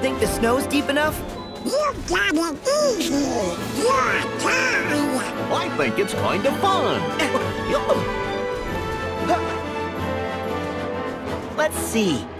Think the snow's deep enough? You got it easy. You're fine. I think it's kind of fun. Let's see.